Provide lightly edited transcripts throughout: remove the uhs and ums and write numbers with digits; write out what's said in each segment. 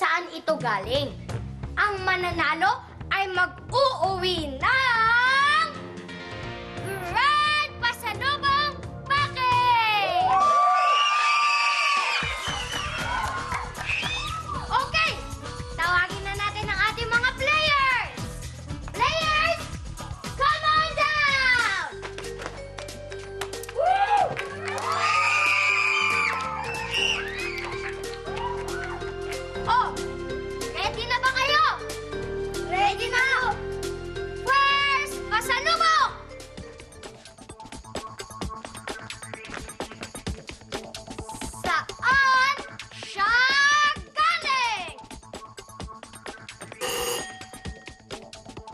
saan ito galing. Ang mananalo ay mag-uuwi ng Red Pasalubong Package! Okay! Tawagin na natin ang ating mga players! Players, come on down! Woo! Oh! Ready na ba kayo? Ready na! First Pasalubong! Saan siya galing?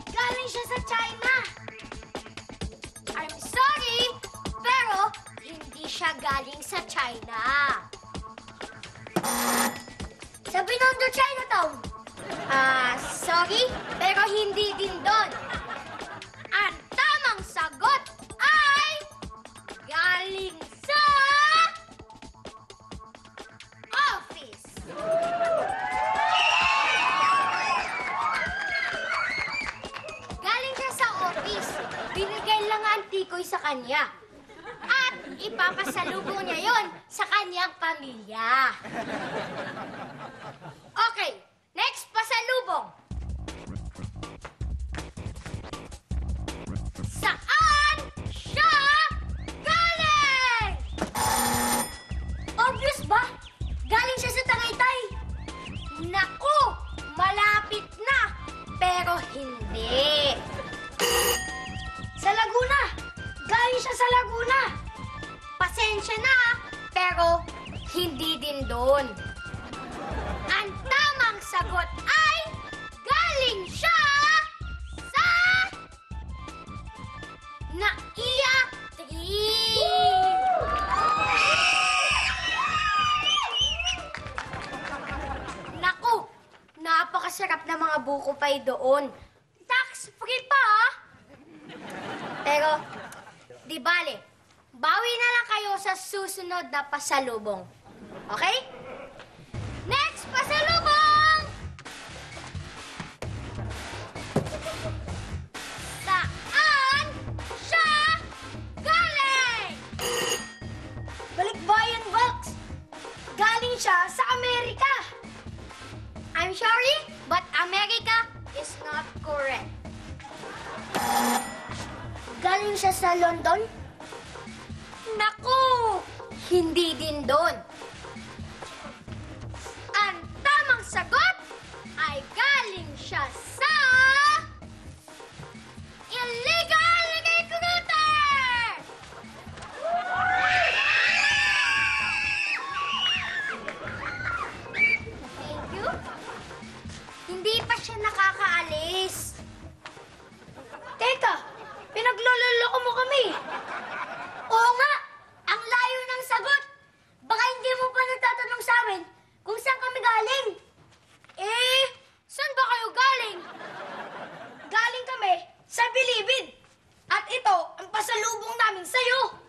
Galing siya sa China. I'm sorry, pero hindi siya galing sa China. Sa Binondo, Chinatown. Sorry, pero hindi din doon. Ang tamang sagot ay galing sa office. Galing siya sa office. Binigay lang ang tikoy sa kanya. At ipapasalubong niya yon sa kanyang pamilya. Okay, next pasalubong. Saan siya galing? Obvious ba? Galing siya sa Tagaytay. Naku, malapit na, pero hindi. Sa Laguna. Galing siya sa Laguna. Pasensya na, pero hindi din doon. Ang tamang sagot ay galing siya sa Naiya 3. Naku, napakasarap na mga buko pa'y doon. Tax-free pa, ah. Pero, di bale, bawi na lang kayo sa susunod na pasalubong. Okay? Next pasalubong! Saan siya galing? Balikbayan Box! Galing siya sa Amerika! I'm sorry, but America is not correct. Galing siya sa London? Naku! Hindi din doon. Ang tamang sagot ay galing siya sa illegal recruiter! Thank you. Hindi pa siya nakakaalis. Teka, pinaglololoko mo kami. Oo nga, ang layo ng sagot. Baka hindi mo pa natatanong sa amin kung saan kami galing. Eh, saan ba kayo galing? Galing kami sa Bilibid. At ito ang pasalubong namin sa'yo.